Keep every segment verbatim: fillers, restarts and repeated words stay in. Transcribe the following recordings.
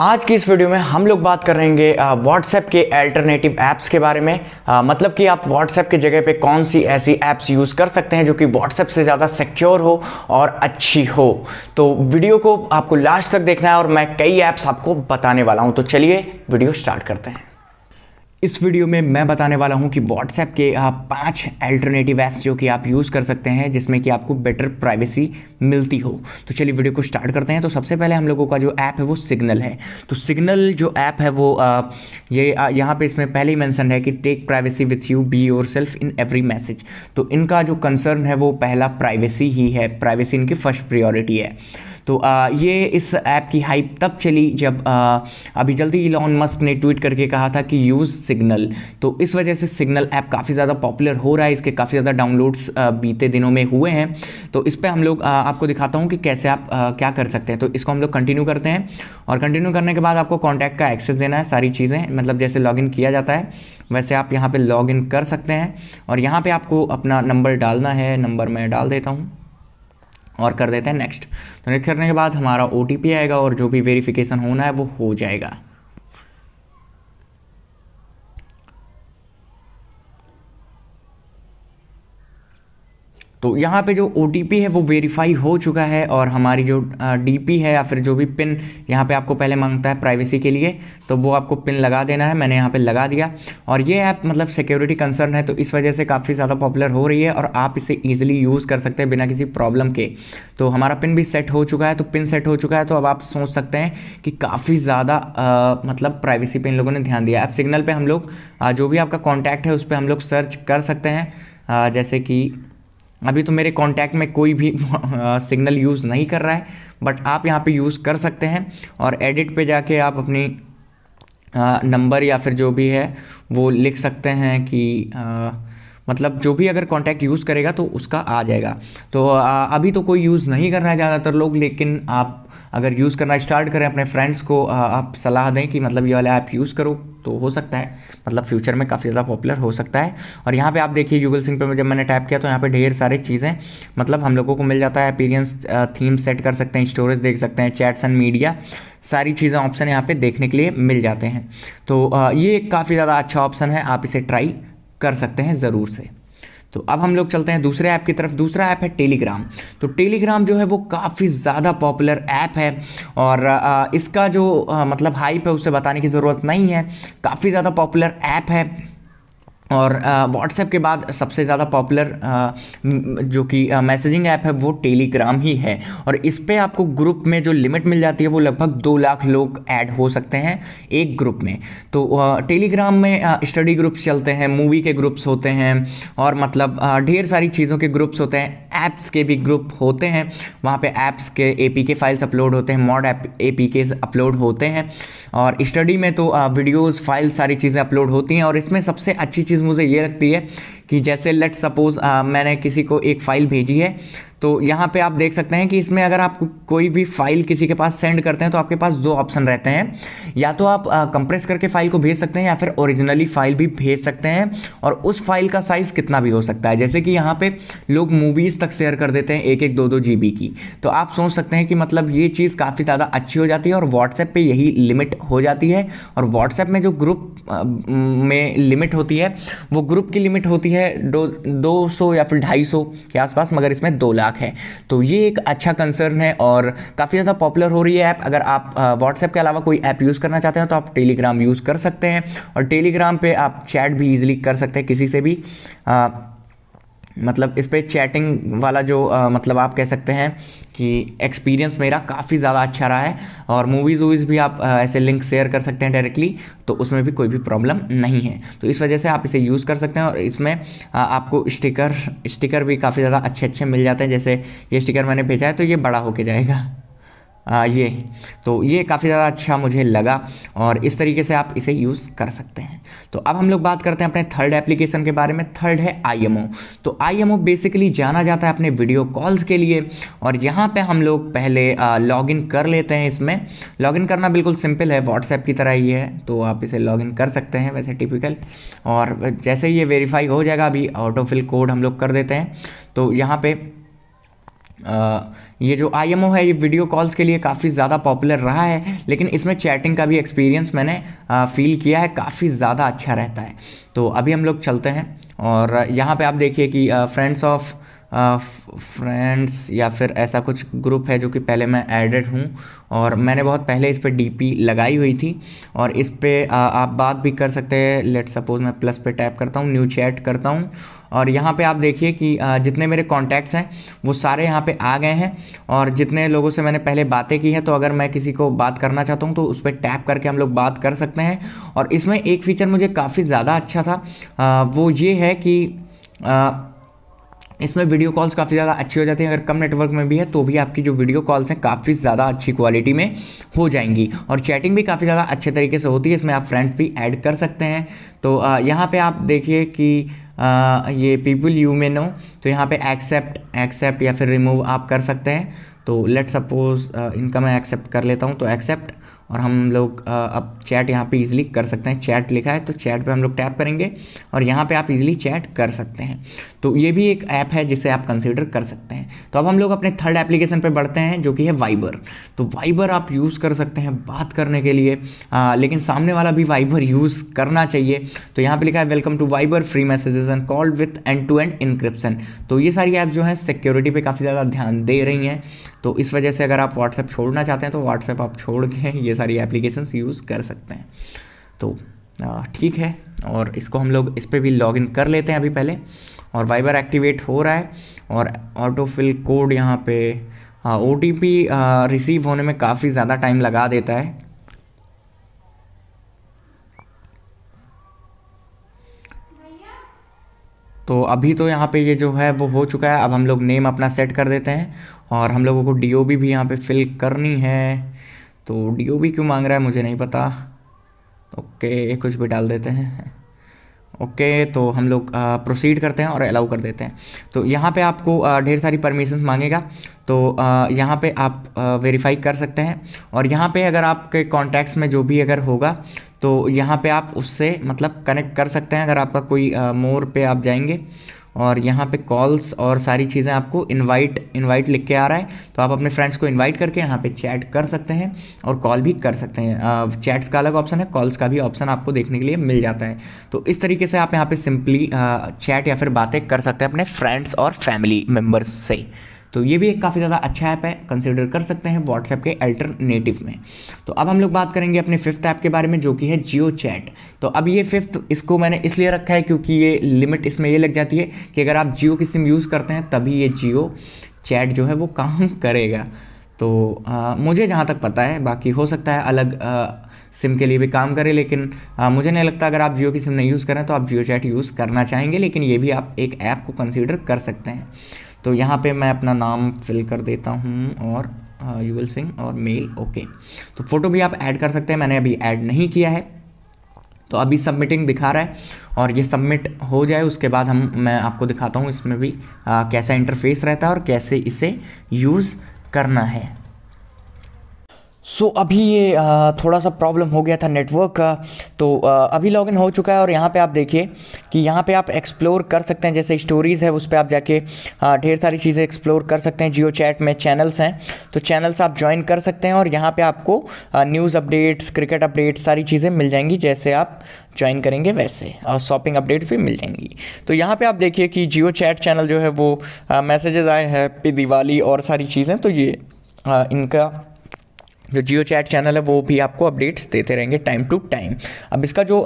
आज की इस वीडियो में हम लोग बात करेंगे व्हाट्सएप के अल्टरनेटिव ऐप्स के बारे में। आ, मतलब कि आप व्हाट्सएप के जगह पे कौन सी ऐसी ऐप्स यूज़ कर सकते हैं जो कि व्हाट्सएप से ज़्यादा सिक्योर हो और अच्छी हो। तो वीडियो को आपको लास्ट तक देखना है और मैं कई ऐप्स आपको बताने वाला हूं। तो चलिए वीडियो स्टार्ट करते हैं। इस वीडियो में मैं बताने वाला हूं कि व्हाट्सएप के पांच अल्टरनेटिव ऐप्स जो कि आप यूज़ कर सकते हैं जिसमें कि आपको बेटर प्राइवेसी मिलती हो। तो चलिए वीडियो को स्टार्ट करते हैं। तो सबसे पहले हम लोगों का जो ऐप है वो सिग्नल है। तो सिग्नल जो ऐप है वो आ, ये आ, यहाँ पे इसमें पहले ही मेंशन है कि take privacy with you, be yourself in every message. तो इनका जो कंसर्न है वो पहला प्राइवेसी ही है, प्राइवेसी इनकी फर्स्ट प्रियोरिटी है। तो आ, ये इस ऐप की हाइप तब चली जब आ, अभी जल्दी इलॉन मस्क ने ट्वीट करके कहा था कि यूज़ सिग्नल। तो इस वजह से सिग्नल ऐप काफ़ी ज़्यादा पॉपुलर हो रहा है, इसके काफ़ी ज़्यादा डाउनलोड्स बीते दिनों में हुए हैं। तो इस पर हम लोग आ, आपको दिखाता हूँ कि कैसे आप आ, क्या कर सकते हैं। तो इसको हम लोग कंटिन्यू करते हैं और कंटिन्यू करने के बाद आपको कॉन्टैक्ट का एक्सेस देना है। सारी चीज़ें मतलब जैसे लॉगिन किया जाता है वैसे आप यहाँ पर लॉगिन कर सकते हैं और यहाँ पर आपको अपना नंबर डालना है। नंबर मैं डाल देता हूँ और कर देते हैं नेक्स्ट। तो नेक्स्ट करने के बाद हमारा ओटीपी आएगा और जो भी वेरिफिकेशन होना है वो हो जाएगा। तो यहाँ पे जो ओटीपी है वो वेरीफाई हो चुका है और हमारी जो डीपी है या फिर जो भी पिन यहाँ पे आपको पहले मांगता है प्राइवेसी के लिए, तो वो आपको पिन लगा देना है। मैंने यहाँ पे लगा दिया और ये ऐप मतलब सिक्योरिटी कंसर्न है, तो इस वजह से काफ़ी ज़्यादा पॉपुलर हो रही है और आप इसे ईजिली यूज़ कर सकते हैं बिना किसी प्रॉब्लम के। तो हमारा पिन भी सेट हो चुका है। तो पिन सेट हो चुका है तो अब आप सोच सकते हैं कि काफ़ी ज़्यादा मतलब प्राइवेसी पर इन लोगों ने ध्यान दिया। ऐप सिग्नल पर हम लोग जो भी आपका कॉन्टैक्ट है उस पर हम लोग सर्च कर सकते हैं। जैसे कि अभी तो मेरे कांटेक्ट में कोई भी आ, सिग्नल यूज़ नहीं कर रहा है, बट आप यहाँ पे यूज़ कर सकते हैं और एडिट पे जाके आप अपनी आ, नंबर या फिर जो भी है वो लिख सकते हैं कि आ, मतलब जो भी अगर कांटेक्ट यूज़ करेगा तो उसका आ जाएगा। तो आ, अभी तो कोई यूज़ नहीं कर रहा है ज़्यादातर लोग, लेकिन आप अगर यूज़ करना स्टार्ट करें अपने फ्रेंड्स को आ, आप सलाह दें कि मतलब ये वाला ऐप यूज़ करो तो हो सकता है मतलब फ्यूचर में काफ़ी ज़्यादा पॉपुलर हो सकता है। और यहाँ पे आप देखिए गूगल सिंह पे जब मैंने टाइप किया तो यहाँ पे ढेर सारी चीज़ें मतलब हम लोगों को मिल जाता है। अपीयरेंस, थीम सेट कर सकते हैं, स्टोरेज देख सकते हैं, चैट्स एंड मीडिया, सारी चीज़ें ऑप्शन यहाँ पे देखने के लिए मिल जाते हैं। तो आ, ये काफ़ी ज़्यादा अच्छा ऑप्शन है, आप इसे ट्राई कर सकते हैं ज़रूर से। तो अब हम लोग चलते हैं दूसरे ऐप की तरफ। दूसरा ऐप है टेलीग्राम। तो टेलीग्राम जो है वो काफ़ी ज़्यादा पॉपुलर ऐप है और इसका जो मतलब हाइप है उसे बताने की ज़रूरत नहीं है, काफ़ी ज़्यादा पॉपुलर ऐप है और व्हाट्सएप के बाद सबसे ज़्यादा पॉपुलर जो कि मैसेजिंग ऐप है वो टेलीग्राम ही है। और इस पर आपको ग्रुप में जो लिमिट मिल जाती है वो लगभग दो लाख लोग ऐड हो सकते हैं एक ग्रुप में। तो टेलीग्राम में स्टडी ग्रुप्स चलते हैं, मूवी के ग्रुप्स होते हैं और मतलब ढेर सारी चीज़ों के ग्रुप्स होते हैं, ऐप्स के भी ग्रुप होते हैं। वहाँ पे ऐप्स के एपीके फाइल्स अपलोड होते हैं, मॉड ऐप एपीकेस अपलोड होते हैं और स्टडी में तो वीडियोज़ फाइल्स सारी चीज़ें अपलोड होती हैं। और इसमें सबसे अच्छी मुझे ये लगती है कि जैसे लेट सपोज मैंने किसी को एक फ़ाइल भेजी है तो यहाँ पे आप देख सकते हैं कि इसमें अगर आप कोई भी फाइल किसी के पास सेंड करते हैं तो आपके पास दो ऑप्शन रहते हैं, या तो आप कंप्रेस करके फाइल को भेज सकते हैं या फिर ओरिजिनली फाइल भी भेज सकते हैं और उस फाइल का साइज़ कितना भी हो सकता है। जैसे कि यहाँ पे लोग मूवीज़ तक शेयर कर देते हैं एक एक दो दो जी बी की। तो आप सोच सकते हैं कि मतलब ये चीज़ काफ़ी ज़्यादा अच्छी हो जाती है और व्हाट्सएप पर यही लिमिट हो जाती है। और व्हाट्सएप में जो ग्रुप में लिमिट होती है वो ग्रुप की लिमिट होती है दो दो सौ या फिर ढाई सौ के आसपास, मगर इसमें दो लाख है। तो ये एक अच्छा कंसर्न है और काफ़ी ज़्यादा पॉपुलर हो रही है ऐप। अगर आप व्हाट्सएप के अलावा कोई ऐप यूज़ करना चाहते हैं तो आप टेलीग्राम यूज़ कर सकते हैं और टेलीग्राम पे आप चैट भी ईजिली कर सकते हैं किसी से भी। आ, मतलब इस पर चैटिंग वाला जो आ, मतलब आप कह सकते हैं कि एक्सपीरियंस मेरा काफ़ी ज़्यादा अच्छा रहा है। और मूवीज़ वूवीज़ भी आप आ, ऐसे लिंक शेयर कर सकते हैं डायरेक्टली, तो उसमें भी कोई भी प्रॉब्लम नहीं है। तो इस वजह से आप इसे यूज़ कर सकते हैं और इसमें आ, आपको स्टिकर स्टिकर भी काफ़ी ज़्यादा अच्छे अच्छे मिल जाते हैं। जैसे ये स्टिकर मैंने भेजा है तो ये बड़ा होके जाएगा आ, ये तो ये काफ़ी ज़्यादा अच्छा मुझे लगा और इस तरीके से आप इसे यूज़ कर सकते हैं। तो अब हम लोग बात करते हैं अपने थर्ड एप्लीकेशन के बारे में। थर्ड है आई एम ओ। तो आई एम ओ बेसिकली जाना जाता है अपने वीडियो कॉल्स के लिए और यहाँ पे हम लोग पहले लॉगिन कर लेते हैं। इसमें लॉगिन करना बिल्कुल सिंपल है, व्हाट्सएप की तरह ही है। तो आप इसे लॉगिन कर सकते हैं वैसे टिपिकल, और जैसे ही ये वेरीफाई हो जाएगा अभी ऑटोफिल कोड हम लोग कर देते हैं। तो यहाँ पर ये जो आई एम ओ है ये वीडियो कॉल्स के लिए काफ़ी ज़्यादा पॉपुलर रहा है, लेकिन इसमें चैटिंग का भी एक्सपीरियंस मैंने फ़ील किया है काफ़ी ज़्यादा अच्छा रहता है। तो अभी हम लोग चलते हैं और यहाँ पे आप देखिए कि फ्रेंड्स ऑफ फ्रेंड्स या फिर ऐसा कुछ ग्रुप है जो कि पहले मैं एडेड हूँ और मैंने बहुत पहले इस पर डी पी लगाई हुई थी और इस पर आप बात भी कर सकते हैं। लेट सपोज मैं प्लस पे टैप करता हूँ, न्यू चैट करता हूँ और यहाँ पे आप देखिए कि आ, जितने मेरे कॉन्टैक्ट्स हैं वो सारे यहाँ पे आ गए हैं और जितने लोगों से मैंने पहले बातें की हैं, तो अगर मैं किसी को बात करना चाहता हूँ तो उस पर टैप करके हम लोग बात कर सकते हैं। और इसमें एक फ़ीचर मुझे काफ़ी ज़्यादा अच्छा था, आ, वो ये है कि आ, इसमें वीडियो कॉल्स काफ़ी ज़्यादा अच्छी हो जाती हैं। अगर कम नेटवर्क में भी है तो भी आपकी जो वीडियो कॉल्स हैं काफ़ी ज़्यादा अच्छी क्वालिटी में हो जाएंगी और चैटिंग भी काफ़ी ज़्यादा अच्छे तरीके से होती है। इसमें आप फ्रेंड्स भी ऐड कर सकते हैं। तो यहाँ पे आप देखिए कि आ, ये पीपल यू में नो, तो यहाँ पे एक्सेप्ट एक्सेप्ट या फिर रिमूव आप कर सकते हैं। तो लेट सपोज़ इनका मैं एक्सेप्ट कर लेता हूँ, तो एक्सेप्ट, और हम लोग अब चैट यहाँ पे इजीली कर सकते हैं। चैट लिखा है तो चैट पे हम लोग टैप करेंगे और यहाँ पे आप इजीली चैट कर सकते हैं। तो ये भी एक ऐप है जिसे आप कंसीडर कर सकते हैं। तो अब हम लोग अपने थर्ड एप्लीकेशन पे बढ़ते हैं जो कि है वाइबर। तो वाइबर आप यूज़ कर सकते हैं बात करने के लिए, आ, लेकिन सामने वाला भी वाइबर यूज़ करना चाहिए। तो यहाँ पर लिखा है welcome to Viber, free messages and call with end to end encryption. तो ये सारी ऐप जो है सिक्योरिटी पर काफ़ी ज़्यादा ध्यान दे रही हैं, तो इस वजह से अगर आप व्हाट्सएप छोड़ना चाहते हैं तो व्हाट्सएप आप छोड़ के ये सारी एप्लीकेशंस यूज़ कर सकते हैं। तो ठीक है, और इसको हम लोग इस पर भी लॉगिन कर लेते हैं अभी पहले। और वाइबर एक्टिवेट हो रहा है और ऑटोफिल कोड यहाँ पे ओ टी पी रिसीव होने में काफ़ी ज़्यादा टाइम लगा देता है। तो अभी तो यहाँ पे ये जो है वो हो चुका है। अब हम लोग नेम अपना सेट कर देते हैं और हम लोगों को डी ओ बी भी यहाँ पे फिल करनी है। तो डी ओ बी क्यों मांग रहा है मुझे नहीं पता। ओके, कुछ भी डाल देते हैं। ओके, तो हम लोग प्रोसीड करते हैं और अलाउ कर देते हैं। तो यहाँ पे आपको ढेर सारी परमिशंस मांगेगा, तो यहाँ पे आप वेरीफाई कर सकते हैं। और यहाँ पे अगर आपके कॉन्टैक्ट्स में जो भी अगर होगा तो यहाँ पे आप उससे मतलब कनेक्ट कर सकते हैं। अगर आपका कोई मोर पे आप जाएंगे और यहाँ पे कॉल्स और सारी चीज़ें आपको इनवाइट इनवाइट लिख के आ रहा है, तो आप अपने फ्रेंड्स को इनवाइट करके यहाँ पे चैट कर सकते हैं और कॉल भी कर सकते हैं। चैट्स का अलग ऑप्शन है, कॉल्स का भी ऑप्शन आपको देखने के लिए मिल जाता है। तो इस तरीके से आप यहाँ पे सिंपली चैट या फिर बातें कर सकते हैं अपने फ्रेंड्स और फैमिली मेम्बर्स से। तो ये भी एक काफ़ी ज़्यादा अच्छा ऐप है, कंसिडर कर सकते हैं व्हाट्सएप के अल्टरनेटिव में। तो अब हम लोग बात करेंगे अपने फिफ्थ ऐप के बारे में जो कि है जियो चैट। तो अब ये फिफ्थ इसको मैंने इसलिए रखा है क्योंकि ये लिमिट इसमें ये लग जाती है कि अगर आप जियो की सिम यूज़ करते हैं तभी ये जियो चैट जो है वो काम करेगा। तो आ, मुझे जहाँ तक पता है, बाकी हो सकता है अलग आ, सिम के लिए भी काम करे, लेकिन आ, मुझे नहीं लगता अगर आप जियो की सिम नहीं यूज़ करें तो आप जियो चैट यूज़ करना चाहेंगे, लेकिन ये भी आप एक ऐप को कंसिडर कर सकते हैं। तो यहाँ पे मैं अपना नाम फिल कर देता हूँ और यूएल सिंह और मेल। ओके, तो फ़ोटो भी आप ऐड कर सकते हैं, मैंने अभी ऐड नहीं किया है। तो अभी सबमिटिंग दिखा रहा है और ये सबमिट हो जाए उसके बाद हम मैं आपको दिखाता हूँ इसमें भी आ, कैसा इंटरफेस रहता है और कैसे इसे यूज़ करना है। सो so, अभी ये थोड़ा सा प्रॉब्लम हो गया था नेटवर्क का, तो अभी लॉगिन हो चुका है। और यहाँ पे आप देखिए कि यहाँ पे आप एक्सप्लोर कर सकते हैं, जैसे स्टोरीज़ है उस पर आप जाके ढेर सारी चीज़ें एक्सप्लोर कर सकते हैं। जियो चैट में चैनल्स हैं, तो चैनल्स आप ज्वाइन कर सकते हैं और यहाँ पे आपको न्यूज़ अपडेट्स, क्रिकेट अपडेट्स सारी चीज़ें मिल जाएंगी जैसे आप ज्वाइन करेंगे वैसे, और शॉपिंग अपडेट्स भी मिल जाएंगी। तो यहाँ पे आप देखिए कि जियो चैट चैनल जो है वो मैसेजेस आए हैं, हैप्पी दिवाली और सारी चीज़ें। तो ये आ, इनका जो जियो चैट चैनल है वो भी आपको अपडेट्स देते रहेंगे टाइम टू टाइम। अब इसका जो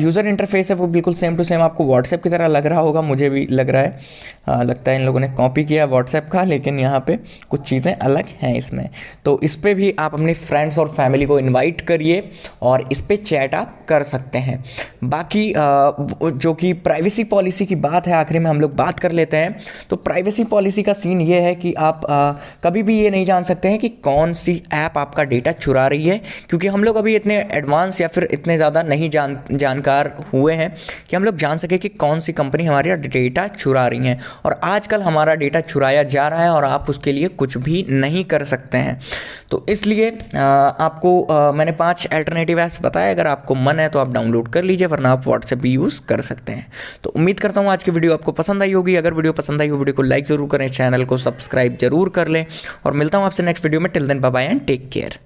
यूज़र इंटरफेस है वो बिल्कुल सेम टू सेम आपको व्हाट्सएप की तरह लग रहा होगा, मुझे भी लग रहा है। आ, लगता है इन लोगों ने कॉपी किया व्हाट्सएप का, लेकिन यहाँ पे कुछ चीज़ें अलग हैं इसमें। तो इस पर भी आप अपने फ्रेंड्स और फैमिली को इन्वाइट करिए और इस पर चैट आप कर सकते हैं। बाकी आ, जो कि प्राइवेसी पॉलिसी की बात है, आखिरी में हम लोग बात कर लेते हैं। तो प्राइवेसी पॉलिसी का सीन ये है कि आप आ, कभी भी ये नहीं जान सकते हैं कि कौन सी ऐप आपका डेटा चुरा रही है, क्योंकि हम लोग अभी इतने एडवांस या फिर इतने ज़्यादा नहीं जान जानकार हुए हैं कि हम लोग जान सके कि कौन सी कंपनी हमारा डेटा चुरा रही है। और आजकल हमारा डेटा चुराया जा रहा है और आप उसके लिए कुछ भी नहीं कर सकते हैं। तो इसलिए आपको आ, मैंने पाँच अल्टरनेटिव ऐप्स बताए, अगर आपको मन है तो आप डाउनलोड कर लीजिए, वरना आप व्हाट्सएप भी यूज़ कर सकते हैं। तो उम्मीद करता हूँ आज की वीडियो आपको पसंद आई होगी। अगर वीडियो पसंद आई हो वीडियो को लाइक ज़रूर करें, चैनल को सब्सक्राइब जरूर कर लें, और मिलता हूँ आपसे नेक्स्ट वीडियो में। Till then bye bye and take care.